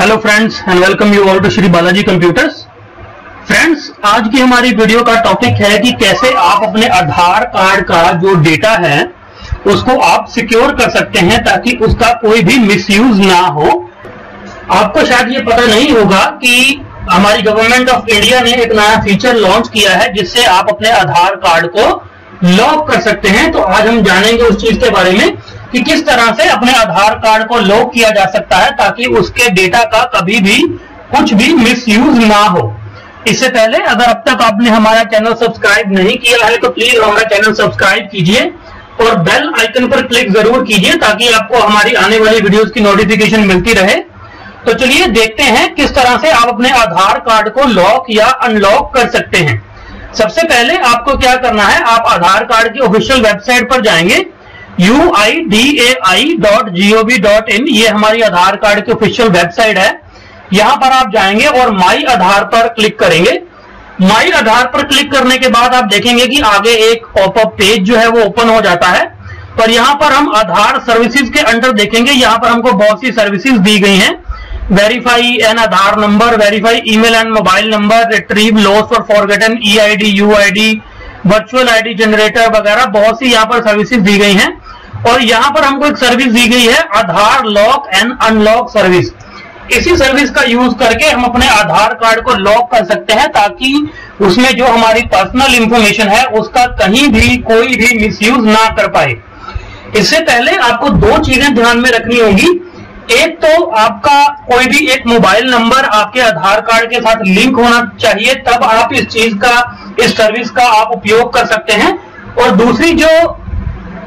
Hello friends and welcome you all to Shri Balaji computers. Friends, आज की हमारी वीडियो का टॉपिक है कि कैसे आप अपने आधार कार्ड का जो डेटा है उसको आप सिक्योर कर सकते हैं ताकि उसका कोई भी मिसयूज ना हो। आपको शायद ये पता नहीं होगा कि हमारी गवर्नमेंट ऑफ इंडिया ने एक नया फीचर लॉन्च किया है जिससे आप अपने आधार कार्ड को लॉक कर सकते हैं। तो आज हम जानेंगे उस चीज के बारे में कि किस तरह से अपने आधार कार्ड को लॉक किया जा सकता है ताकि उसके डेटा का कभी भी कुछ भी मिसयूज ना हो। इससे पहले अगर अब तक आपने हमारा चैनल सब्सक्राइब नहीं किया है तो प्लीज हमारा चैनल सब्सक्राइब कीजिए और बेल आइकन पर क्लिक जरूर कीजिए ताकि आपको हमारी आने वाली वीडियोस की नोटिफिकेशन मिलती रहे। तो चलिए देखते हैं किस तरह से आप अपने आधार कार्ड को लॉक या अनलॉक कर सकते हैं। सबसे पहले आपको क्या करना है, आप आधार कार्ड की ऑफिशियल वेबसाइट पर जाएंगे UIDAI.gov.in। ये हमारी आधार कार्ड की ऑफिशियल वेबसाइट है। यहाँ पर आप जाएंगे और माई आधार पर क्लिक करेंगे। माई आधार पर क्लिक करने के बाद आप देखेंगे कि आगे एक पॉपअप पेज जो है वो ओपन हो जाता है। पर यहाँ पर हम आधार सर्विसेज के अंडर देखेंगे, यहाँ पर हमको बहुत सी सर्विसेज दी गई हैं। Verify an Aadhaar number, verify email and mobile number, retrieve lost और forgotten EID, UID, virtual ID generator वगैरह बहुत सी यहाँ पर सर्विसेज दी गई हैं। और यहाँ पर हमको एक सर्विस दी गई है Aadhaar lock and unlock service. इसी सर्विस का यूज करके हम अपने आधार कार्ड को लॉक कर सकते हैं ताकि उसमें जो हमारी पर्सनल इंफॉर्मेशन है उसका कहीं भी कोई भी मिसयूज ना कर पाए। इससे पहले आपको दो चीजें ध्यान में रखनी होगी। एक तो आपका कोई भी एक मोबाइल नंबर आपके आधार कार्ड के साथ लिंक होना चाहिए, तब आप इस चीज का, इस सर्विस का आप उपयोग कर सकते हैं। और दूसरी जो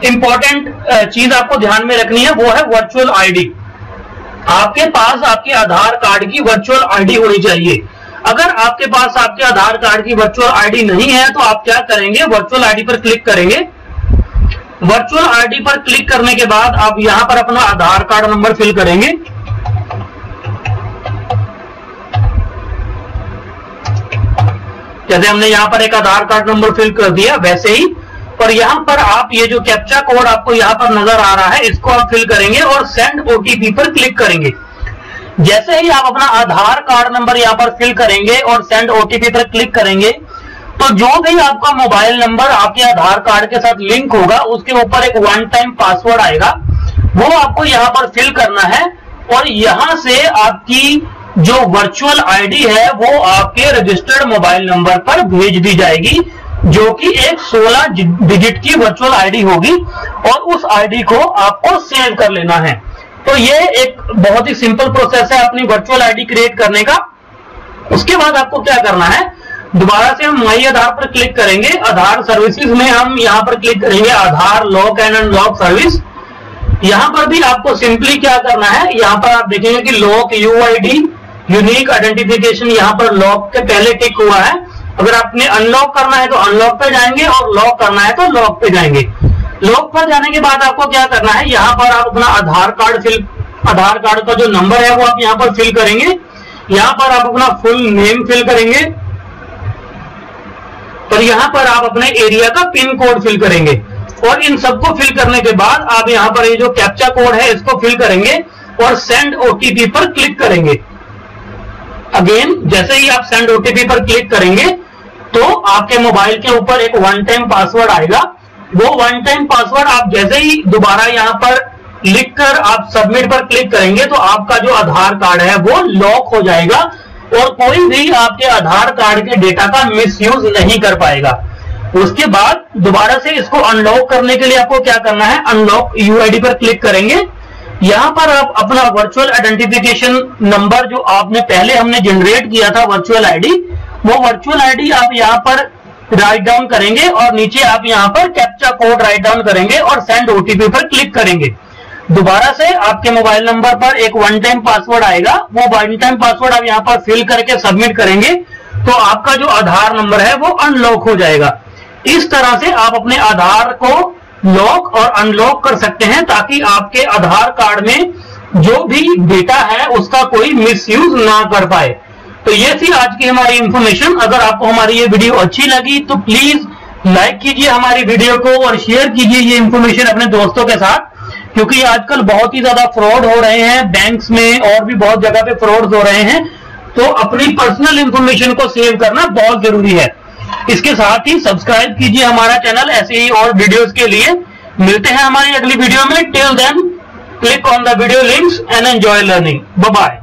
इंपॉर्टेंट चीज आपको ध्यान में रखनी है वो है वर्चुअल ID। आपके पास आपके आधार कार्ड की वर्चुअल ID होनी चाहिए। अगर आपके पास आपके आधार कार्ड की वर्चुअल ID नहीं है तो आप क्या करेंगे, वर्चुअल ID पर क्लिक करेंगे। वर्चुअल ID पर क्लिक करने के बाद आप यहां पर अपना आधार कार्ड नंबर फिल करेंगे। जैसे हमने यहां पर एक आधार कार्ड नंबर फिल कर दिया वैसे ही, और यहाँ पर आप ये जो कैप्चा कोड आपको यहाँ पर नजर आ रहा है इसको आप फिल करेंगे और सेंड OTP पर क्लिक करेंगे। जैसे ही आप अपना आधार कार्ड नंबर यहाँ पर फिल करेंगे और सेंड OTP पर क्लिक करेंगे तो जो भी आपका मोबाइल नंबर आपके आधार कार्ड के साथ लिंक होगा उसके ऊपर एक वन टाइम पासवर्ड आएगा, वो आपको यहाँ पर फिल करना है और यहाँ से आपकी जो वर्चुअल ID है वो आपके रजिस्टर्ड मोबाइल नंबर पर भेज दी जाएगी जो कि एक 16 डिजिट की वर्चुअल ID होगी और उस ID को आपको सेव कर लेना है। तो ये एक बहुत ही सिंपल प्रोसेस है अपनी वर्चुअल ID क्रिएट करने का। उसके बाद आपको क्या करना है, दोबारा से हम माई आधार पर क्लिक करेंगे। आधार सर्विसेज में हम यहाँ पर क्लिक करेंगे Aadhaar lock and unlock service. यहाँ पर भी आपको सिंपली क्या करना है, यहाँ पर आप देखेंगे कि लॉक UID यूनिक आइडेंटिफिकेशन यहाँ पर लॉक के पहले टिक हुआ है। अगर आपने अनलॉक करना है तो अनलॉक पे जाएंगे और लॉक करना है तो लॉक पे जाएंगे। लॉक पर जाने के बाद आपको क्या करना है, यहाँ पर आप अपना आधार कार्ड का जो नंबर है वो आप यहाँ पर फिल करेंगे। यहाँ पर आप अपना फुल नेम फिल करेंगे और यहाँ पर आप अपने एरिया का पिन कोड फिल करेंगे। और इन सबको फिल करने के बाद आप यहाँ पर ये जो कैप्चा कोड है इसको फिल करेंगे और सेंड OTP पर क्लिक करेंगे। अगेन जैसे ही आप सेंड OTP पर क्लिक करेंगे तो आपके मोबाइल के ऊपर एक वन टाइम पासवर्ड आएगा। वो वन टाइम पासवर्ड आप जैसे ही दोबारा यहाँ पर लिखकर आप सबमिट पर क्लिक करेंगे तो आपका जो आधार कार्ड है वो लॉक हो जाएगा और कोई भी आपके आधार कार्ड के डेटा का मिसयूज नहीं कर पाएगा। उसके बाद दोबारा से इसको अनलॉक करने के लिए आपको क्या करना है, अनलॉक UID पर क्लिक करेंगे। यहाँ पर आप अपना वर्चुअल आइडेंटिफिकेशन नंबर जो आपने पहले हमने जनरेट किया था वर्चुअल ID, वो वर्चुअल ID आप यहाँ पर राइट डाउन करेंगे और नीचे आप यहाँ पर कैप्चा कोड राइट डाउन करेंगे और सेंड OTP पर क्लिक करेंगे। दोबारा से आपके मोबाइल नंबर पर एक वन टाइम पासवर्ड आएगा, वो वन टाइम पासवर्ड आप यहाँ पर फिल करके सबमिट करेंगे तो आपका जो आधार नंबर है वो अनलॉक हो जाएगा। इस तरह से आप अपने आधार को लॉक और अनलॉक कर सकते हैं ताकि आपके आधार कार्ड में जो भी डेटा है उसका कोई मिसयूज ना कर पाए। तो ये थी आज की हमारी इंफॉर्मेशन। अगर आपको हमारी ये वीडियो अच्छी लगी तो प्लीज लाइक कीजिए हमारी वीडियो को और शेयर कीजिए ये इंफॉर्मेशन अपने दोस्तों के साथ क्योंकि आजकल बहुत ही ज्यादा फ्रॉड हो रहे हैं बैंक्स में, और भी बहुत जगह पे फ्रॉड हो रहे हैं। तो अपनी पर्सनल इंफॉर्मेशन को सेव करना बहुत जरूरी है। इसके साथ ही सब्सक्राइब कीजिए हमारा चैनल ऐसे ही और वीडियोस के लिए। मिलते हैं हमारी अगली वीडियो में। Till then click on the video links and enjoy learning. Bye bye.